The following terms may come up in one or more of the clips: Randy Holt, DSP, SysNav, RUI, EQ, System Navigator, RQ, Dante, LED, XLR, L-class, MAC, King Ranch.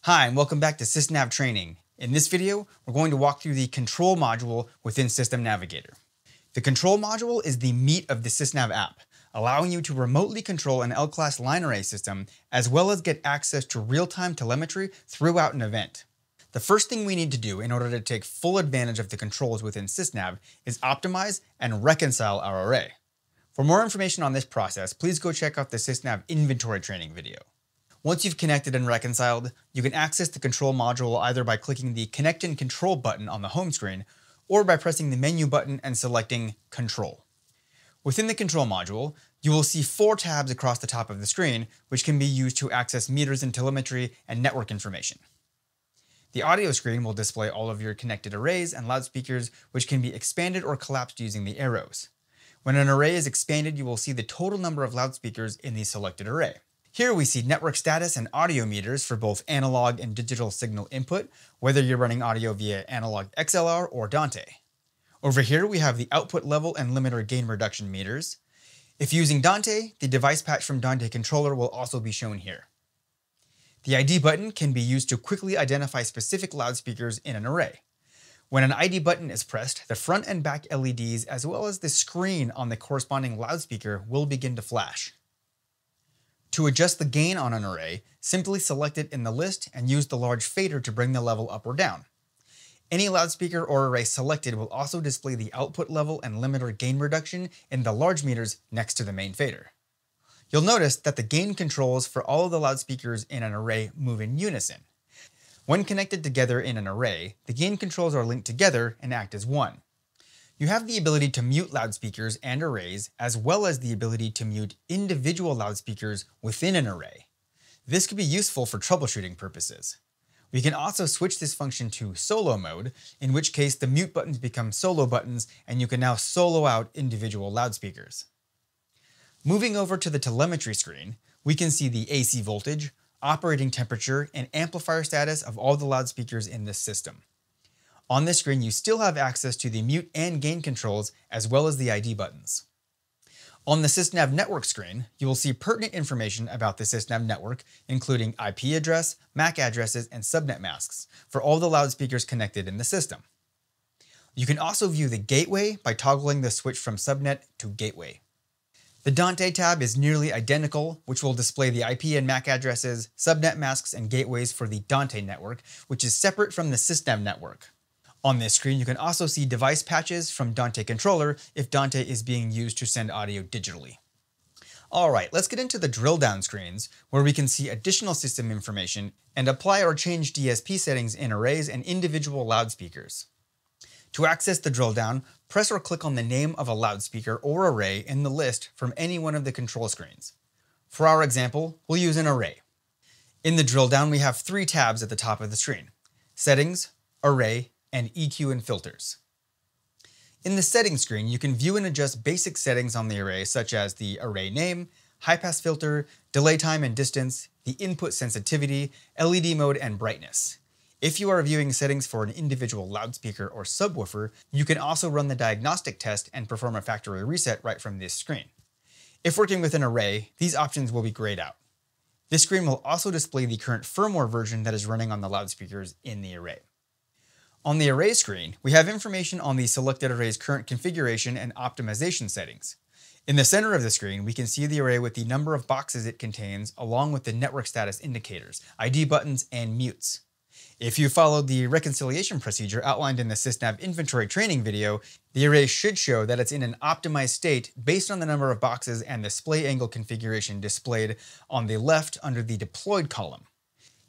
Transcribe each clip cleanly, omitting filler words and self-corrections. Hi, and welcome back to SysNav training. In this video, we're going to walk through the control module within System Navigator. The control module is the meat of the SysNav app, allowing you to remotely control an L-class line array system, as well as get access to real-time telemetry throughout an event. The first thing we need to do in order to take full advantage of the controls within SysNav is optimize and reconcile our array. For more information on this process, please go check out the SysNav inventory training video. Once you've connected and reconciled, you can access the control module either by clicking the Connect and Control button on the home screen, or by pressing the menu button and selecting Control. Within the control module, you will see 4 tabs across the top of the screen, which can be used to access meters and telemetry and network information. The audio screen will display all of your connected arrays and loudspeakers, which can be expanded or collapsed using the arrows. When an array is expanded, you will see the total number of loudspeakers in the selected array. Here we see network status and audio meters for both analog and digital signal input, whether you're running audio via analog XLR or Dante. Over here we have the output level and limiter gain reduction meters. If using Dante, the device patch from Dante controller will also be shown here. The ID button can be used to quickly identify specific loudspeakers in an array. When an ID button is pressed, the front and back LEDs as well as the screen on the corresponding loudspeaker will begin to flash. To adjust the gain on an array, simply select it in the list and use the large fader to bring the level up or down. Any loudspeaker or array selected will also display the output level and limiter gain reduction in the large meters next to the main fader. You'll notice that the gain controls for all of the loudspeakers in an array move in unison. When connected together in an array, the gain controls are linked together and act as one. You have the ability to mute loudspeakers and arrays, as well as the ability to mute individual loudspeakers within an array. This could be useful for troubleshooting purposes. We can also switch this function to solo mode, in which case the mute buttons become solo buttons and you can now solo out individual loudspeakers. Moving over to the telemetry screen, we can see the AC voltage, operating temperature, and amplifier status of all the loudspeakers in this system. On this screen, you still have access to the mute and gain controls, as well as the ID buttons. On the SysNav network screen, you will see pertinent information about the SysNav network, including IP address, MAC addresses, and subnet masks for all the loudspeakers connected in the system. You can also view the gateway by toggling the switch from subnet to gateway. The Dante tab is nearly identical, which will display the IP and MAC addresses, subnet masks, and gateways for the Dante network, which is separate from the SysNav network. On this screen, you can also see device patches from Dante controller if Dante is being used to send audio digitally. All right, let's get into the drill down screens where we can see additional system information and apply or change DSP settings in arrays and individual loudspeakers. To access the drill down, press or click on the name of a loudspeaker or array in the list from any one of the control screens. For our example, we'll use an array. In the drill down, we have 3 tabs at the top of the screen: Settings, Array, and EQ and filters. In the settings screen, you can view and adjust basic settings on the array, such as the array name, high-pass filter, delay time and distance, the input sensitivity, LED mode, and brightness. If you are viewing settings for an individual loudspeaker or subwoofer, you can also run the diagnostic test and perform a factory reset right from this screen. If working with an array, these options will be grayed out. This screen will also display the current firmware version that is running on the loudspeakers in the array. On the array screen, we have information on the selected array's current configuration and optimization settings. In the center of the screen, we can see the array with the number of boxes it contains, along with the network status indicators, ID buttons, and mutes. If you followed the reconciliation procedure outlined in the SysNav inventory training video, the array should show that it's in an optimized state based on the number of boxes and display angle configuration displayed on the left under the deployed column.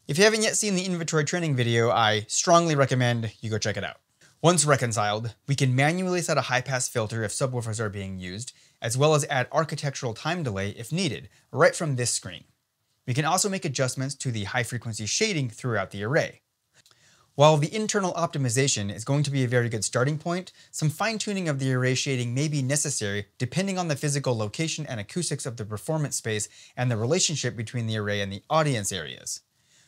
If you haven't yet seen the inventory training video, I strongly recommend you go check it out. Once reconciled, we can manually set a high-pass filter if subwoofers are being used, as well as add architectural time delay if needed, right from this screen. We can also make adjustments to the high-frequency shading throughout the array. While the internal optimization is going to be a very good starting point, some fine-tuning of the array shading may be necessary depending on the physical location and acoustics of the performance space and the relationship between the array and the audience areas.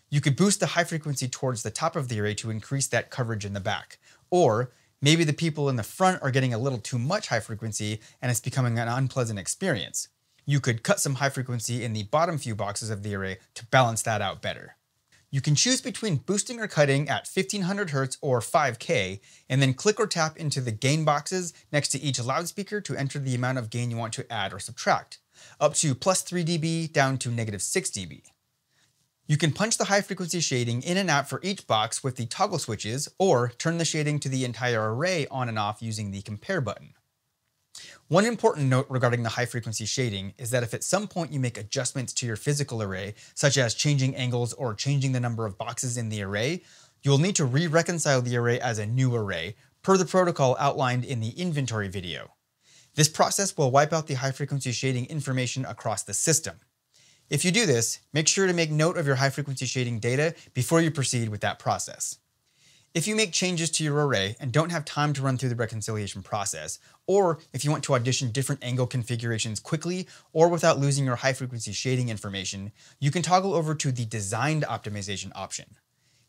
You could boost the high frequency towards the top of the array to increase that coverage in the back, or Maybe the people in the front are getting a little too much high frequency and it's becoming an unpleasant experience. You could cut some high frequency in the bottom few boxes of the array to balance that out better. You can choose between boosting or cutting at 1500 Hz or 5K, and then click or tap into the gain boxes next to each loudspeaker to enter the amount of gain you want to add or subtract, up to plus 3 dB down to negative 6 dB. You can punch the high frequency shading in and out for each box with the toggle switches, or turn the shading to the entire array on and off using the compare button. One important note regarding the high frequency shading is that if at some point you make adjustments to your physical array, such as changing angles or changing the number of boxes in the array, you'll need to re-reconcile the array as a new array, per the protocol outlined in the inventory video. This process will wipe out the high frequency shading information across the system. If you do this, make sure to make note of your high frequency shading data before you proceed with that process. If you make changes to your array and don't have time to run through the reconciliation process, or if you want to audition different angle configurations quickly or without losing your high frequency shading information, you can toggle over to the designed optimization option.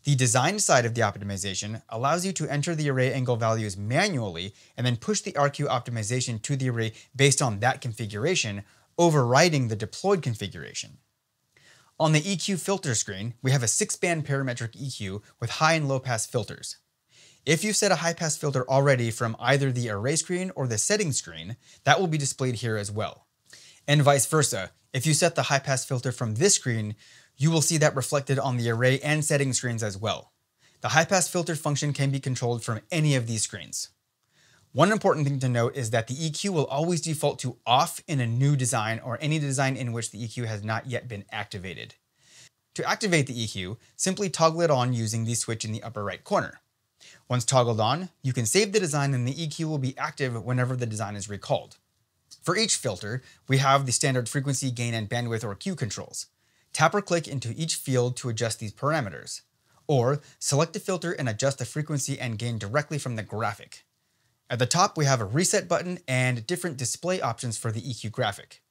The designed side of the optimization allows you to enter the array angle values manually and then push the RQ optimization to the array based on that configuration, overriding the deployed configuration. On the EQ filter screen, we have a 6-band parametric EQ with high and low pass filters. If you've set a high pass filter already from either the array screen or the settings screen, that will be displayed here as well. And vice versa, if you set the high pass filter from this screen, you will see that reflected on the array and settings screens as well. The high pass filter function can be controlled from any of these screens. One important thing to note is that the EQ will always default to off in a new design or any design in which the EQ has not yet been activated. To activate the EQ, simply toggle it on using the switch in the upper right corner. Once toggled on, you can save the design and the EQ will be active whenever the design is recalled. For each filter, we have the standard frequency, gain, and bandwidth or Q controls. Tap or click into each field to adjust these parameters, or select a filter and adjust the frequency and gain directly from the graphic. At the top, we have a reset button and different display options for the EQ graphic.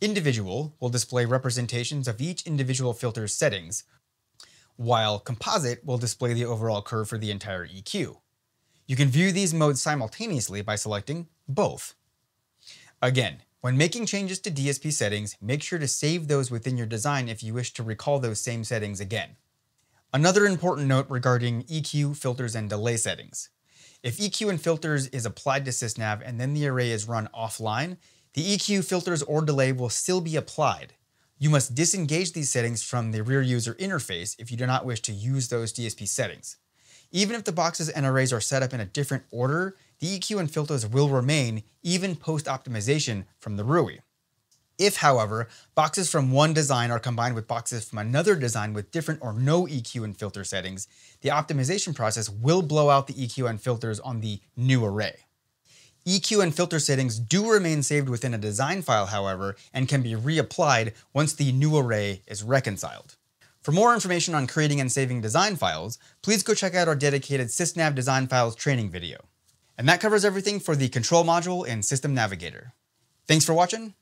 Individual will display representations of each individual filter's settings, while composite will display the overall curve for the entire EQ. You can view these modes simultaneously by selecting both. Again, when making changes to DSP settings, make sure to save those within your design if you wish to recall those same settings again. Another important note regarding EQ, filters, and delay settings. If EQ and filters is applied to SysNav and then the array is run offline, the EQ, filters, or delay will still be applied. You must disengage these settings from the rear user interface if you do not wish to use those DSP settings. Even if the boxes and arrays are set up in a different order, the EQ and filters will remain even post-optimization from the RUI. If, however, boxes from one design are combined with boxes from another design with different or no EQ and filter settings, the optimization process will blow out the EQ and filters on the new array. EQ and filter settings do remain saved within a design file, however, and can be reapplied once the new array is reconciled. For more information on creating and saving design files, please go check out our dedicated SysNav Design Files training video. And that covers everything for the control module in System Navigator. Thanks for watching, and